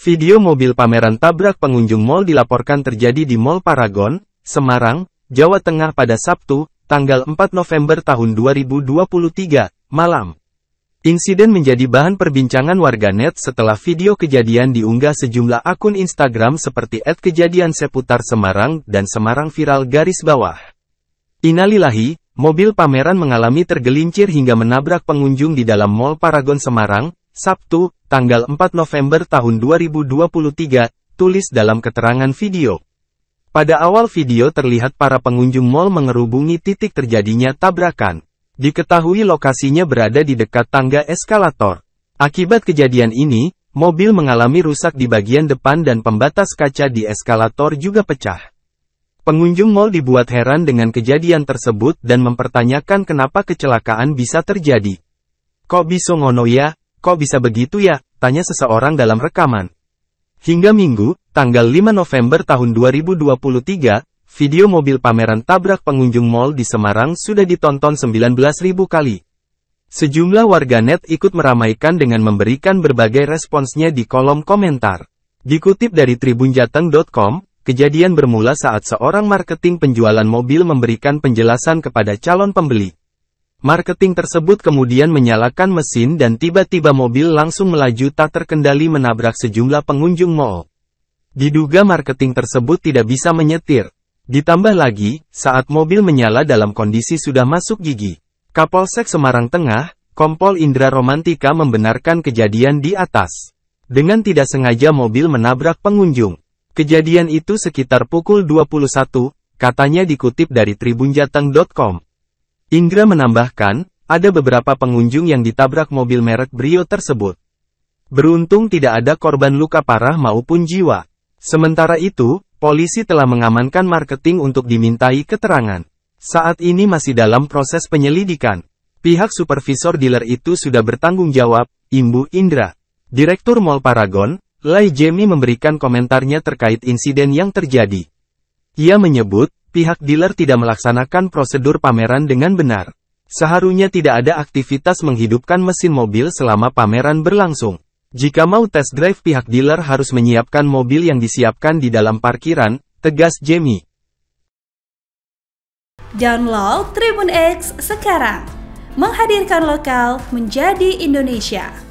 Video mobil pameran tabrak pengunjung mal dilaporkan terjadi di Mall Paragon, Semarang, Jawa Tengah pada Sabtu, tanggal 4 November tahun 2023, malam. Insiden menjadi bahan perbincangan warganet setelah video kejadian diunggah sejumlah akun Instagram seperti @kejadianseputarsemarang dan Semarang_viral_. Innalillahi, mobil pameran mengalami tergelincir hingga menabrak pengunjung di dalam Mall Paragon Semarang, Sabtu, tanggal 4 November tahun 2023, tulis dalam keterangan video. Pada awal video terlihat para pengunjung mal mengerubungi titik terjadinya tabrakan. Diketahui lokasinya berada di dekat tangga eskalator. Akibat kejadian ini, mobil mengalami rusak di bagian depan dan pembatas kaca di eskalator juga pecah. Pengunjung mal dibuat heran dengan kejadian tersebut dan mempertanyakan kenapa kecelakaan bisa terjadi. Kok bisa ngono ya? Kok bisa begitu ya? Tanya seseorang dalam rekaman. Hingga Minggu, tanggal 5 November tahun 2023, video mobil pameran tabrak pengunjung mal di Semarang sudah ditonton 19.000 kali. Sejumlah warganet ikut meramaikan dengan memberikan berbagai responsnya di kolom komentar. Dikutip dari tribunjateng.com, kejadian bermula saat seorang marketing penjualan mobil memberikan penjelasan kepada calon pembeli. Marketing tersebut kemudian menyalakan mesin dan tiba-tiba mobil langsung melaju tak terkendali menabrak sejumlah pengunjung mal. Diduga marketing tersebut tidak bisa menyetir. Ditambah lagi, saat mobil menyala dalam kondisi sudah masuk gigi. Kapolsek Semarang Tengah, Kompol Indra Romantika membenarkan kejadian di atas. Dengan tidak sengaja mobil menabrak pengunjung. Kejadian itu sekitar pukul 21, katanya dikutip dari tribunjateng.com. Indra menambahkan, ada beberapa pengunjung yang ditabrak mobil merek Brio tersebut. Beruntung tidak ada korban luka parah maupun jiwa. Sementara itu, polisi telah mengamankan marketing untuk dimintai keterangan. Saat ini masih dalam proses penyelidikan. Pihak supervisor dealer itu sudah bertanggung jawab, imbu Indra. Direktur Mall Paragon, Lei Jamie memberikan komentarnya terkait insiden yang terjadi. Ia menyebut, pihak dealer tidak melaksanakan prosedur pameran dengan benar. Seharusnya tidak ada aktivitas menghidupkan mesin mobil selama pameran berlangsung. Jika mau test drive pihak dealer harus menyiapkan mobil yang disiapkan di dalam parkiran, tegas Jamie. Download Tribun X sekarang. Menghadirkan lokal menjadi Indonesia.